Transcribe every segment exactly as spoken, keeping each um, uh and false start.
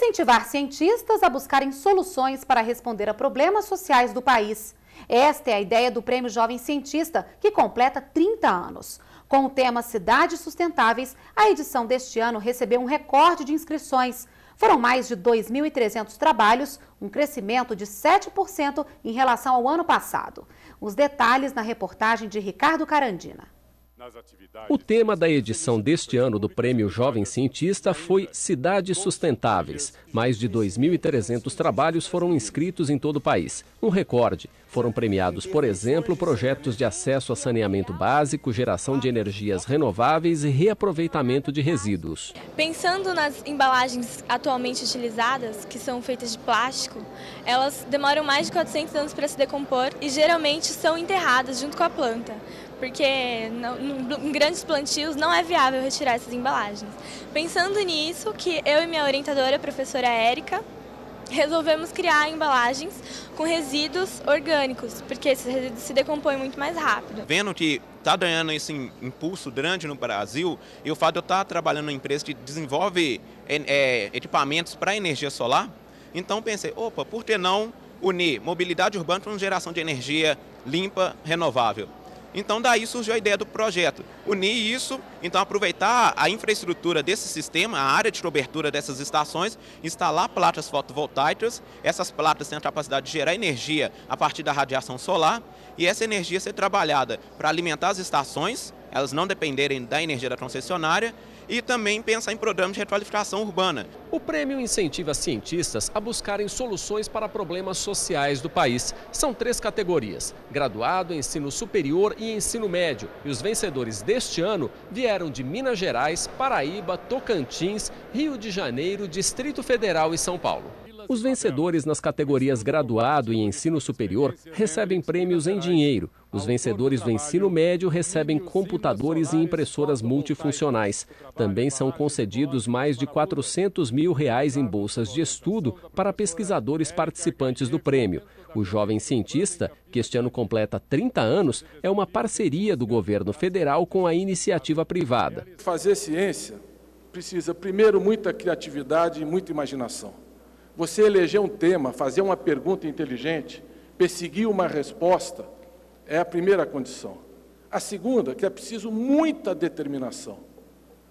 incentivar cientistas a buscarem soluções para responder a problemas sociais do país. Esta é a ideia do Prêmio Jovem Cientista, que completa trinta anos. Com o tema Cidades Sustentáveis, a edição deste ano recebeu um recorde de inscrições. Foram mais de dois mil e trezentos trabalhos, um crescimento de sete por cento em relação ao ano passado. Os detalhes na reportagem de Ricardo Carandina. O tema da edição deste ano do Prêmio Jovem Cientista foi Cidades Sustentáveis. Mais de dois mil e trezentos trabalhos foram inscritos em todo o país, um recorde. Foram premiados, por exemplo, projetos de acesso a saneamento básico, geração de energias renováveis e reaproveitamento de resíduos. Pensando nas embalagens atualmente utilizadas, que são feitas de plástico, elas demoram mais de quatrocentos anos para se decompor e geralmente são enterradas junto com a planta, porque não, em grandes plantios não é viável retirar essas embalagens. Pensando nisso, que eu e minha orientadora, a professora Érica, resolvemos criar embalagens com resíduos orgânicos, porque esses resíduos se decompõem muito mais rápido. Vendo que está ganhando esse impulso grande no Brasil, e o fato de eu estar trabalhando numa empresa que desenvolve é, equipamentos para energia solar, então pensei, opa, por que não unir mobilidade urbana com geração de energia limpa, renovável? Então daí surgiu a ideia do projeto, unir isso, então aproveitar a infraestrutura desse sistema, a área de cobertura dessas estações, instalar placas fotovoltaicas, essas placas têm a capacidade de gerar energia a partir da radiação solar e essa energia ser trabalhada para alimentar as estações, elas não dependerem da energia da concessionária, e também pensar em programas de requalificação urbana. O prêmio incentiva cientistas a buscarem soluções para problemas sociais do país. São três categorias: graduado, ensino superior e ensino médio. E os vencedores deste ano vieram de Minas Gerais, Paraíba, Tocantins, Rio de Janeiro, Distrito Federal e São Paulo. Os vencedores nas categorias graduado e ensino superior recebem prêmios em dinheiro. Os vencedores do ensino médio recebem computadores e impressoras multifuncionais. Também são concedidos mais de quatrocentos mil reais em bolsas de estudo para pesquisadores participantes do prêmio. O Jovem Cientista, que este ano completa trinta anos, é uma parceria do governo federal com a iniciativa privada. Fazer ciência precisa, primeiro, muita criatividade e muita imaginação. Você eleger um tema, fazer uma pergunta inteligente, perseguir uma resposta, é a primeira condição. A segunda, que é preciso muita determinação,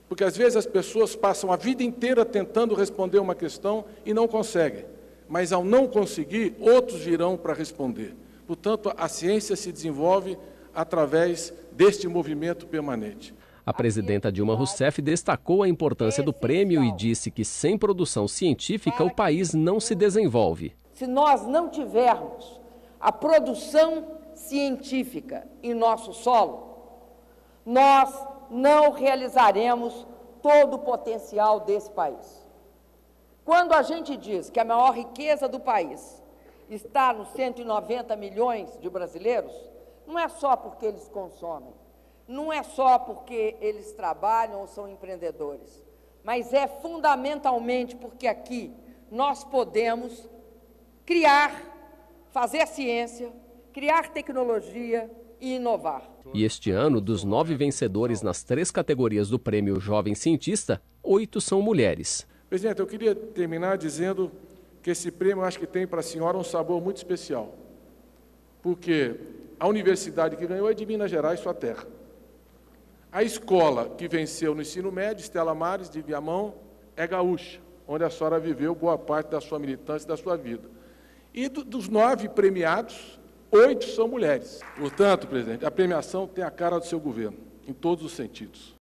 porque às vezes as pessoas passam a vida inteira tentando responder uma questão e não conseguem, mas ao não conseguir, outros virão para responder. Portanto, a ciência se desenvolve através deste movimento permanente. A presidenta Dilma Rousseff destacou a importância do prêmio e disse que sem produção científica o país não se desenvolve. Se nós não tivermos a produção científica em nosso solo, nós não realizaremos todo o potencial desse país. Quando a gente diz que a maior riqueza do país está nos cento e noventa milhões de brasileiros, não é só porque eles consomem. Não é só porque eles trabalham ou são empreendedores, mas é fundamentalmente porque aqui nós podemos criar, fazer ciência, criar tecnologia e inovar. E este ano, dos nove vencedores nas três categorias do Prêmio Jovem Cientista, oito são mulheres. Presidente, eu queria terminar dizendo que esse prêmio, acho que tem para a senhora um sabor muito especial, porque a universidade que ganhou é de Minas Gerais, sua terra. A escola que venceu no ensino médio, Estela Mares, de Viamão, é gaúcha, onde a senhora viveu boa parte da sua militância e da sua vida. E do, dos nove premiados, oito são mulheres. Portanto, presidente, a premiação tem a cara do seu governo, em todos os sentidos.